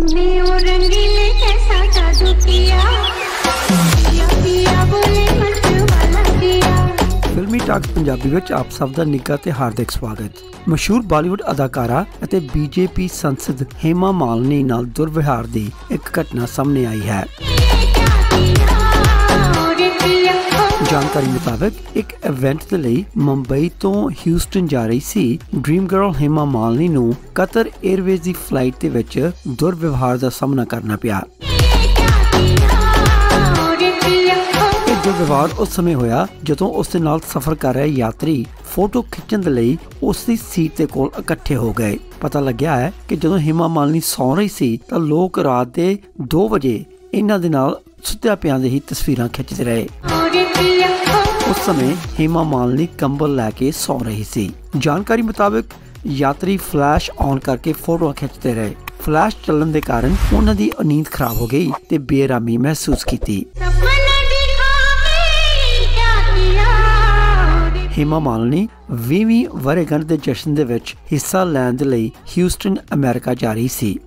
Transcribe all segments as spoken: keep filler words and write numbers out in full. फिल्मी टॉक्स पंजाबी विच आप सब दा निघा ते हार्दिक स्वागत। मशहूर बॉलीवुड अदाकारा अते बीजेपी संसद हेमा मालिनी नाल दुर्व्यवहार दी एक घटना सामने आई है। जानकारी मुताबिक एक इवेंट के लिए मुंबई तो ह्यूस्टन जा रही सी ड्रीम गर्ल हेमा मालिनी नू कतर एयरवेज की फ्लाइट के विच दुर्व्यवहार का सामना करना पिया। दुर्व्यवहार उस समय होया जदों उसके नाल सफर कर रहे यात्री फोटो खिंचण दे लई उसकी सीट के कोल इकट्ठे हो गए। पता लग्या है कि जदों हेमा मालिनी सौ रही सी तो लोग रात के दो बजे इन्हां दे नाल सुत्या पिया दे ही तस्वीरां खिंचदे रहे। उस समय हेमा मालिनी कंबल लैके सौ रही थी। जानकारी मुताबिक यात्री फ्लैश ऑन करके फोटो खिंचते रहे। फ्लैश चलन के कारण उनकी नींद खराब हो गई ते बेरामी महसूस की। हेमा मालिनी बीसवीं वर्षगांठ के जश्न दे विच हिस्सा लैण दे लई ह्यूस्टन अमेरिका जा रही सी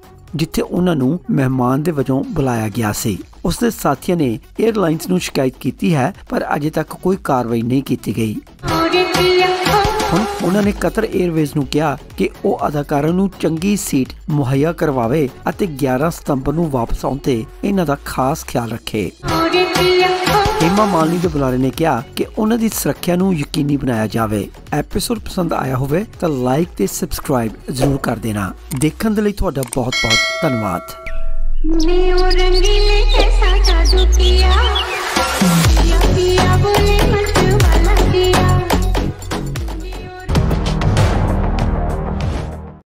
जिथे उन्होंने मेहमान के वजों बुलाया गया सी। उसके साथियों ने एयरलाइंस को शिकायत की है पर अजे तक कोई कार्रवाई नहीं की गई। उन्होंने कतर एयरवेज को कहा कि वह अदाकारा को चंगी सीट मुहैया करवावे अते ग्यारह सितंबर को वापस आने ते इन्हां दा खास ख्याल रखे। हेमा मालिनी के बुलारे ने कहा कि उनकी सुरक्षा को यकीनी बनाया जाए। एपीसोड पसंद आया हो तो लाइक ते सब्सक्राइब जरूर कर देना। देखने के लिए तुहाडा बहुत बहुत धन्यवाद।